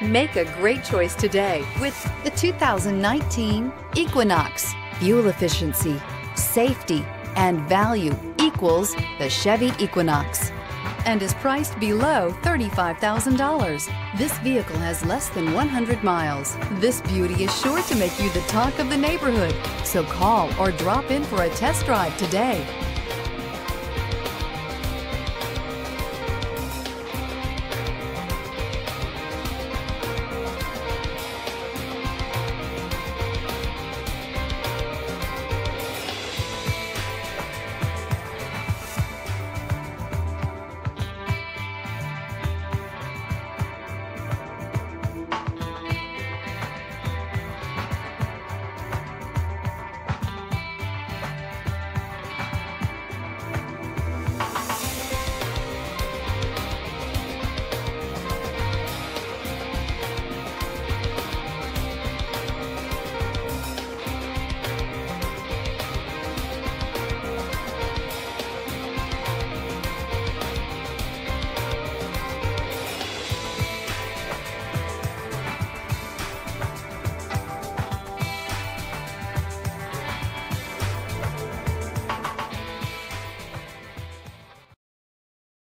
Make a great choice today with the 2019 Equinox. Fuel efficiency, safety, and value equals the Chevy Equinox and is priced below $35,000. This vehicle has less than 100 miles. This beauty is sure to make you the talk of the neighborhood, so call or drop in for a test drive today.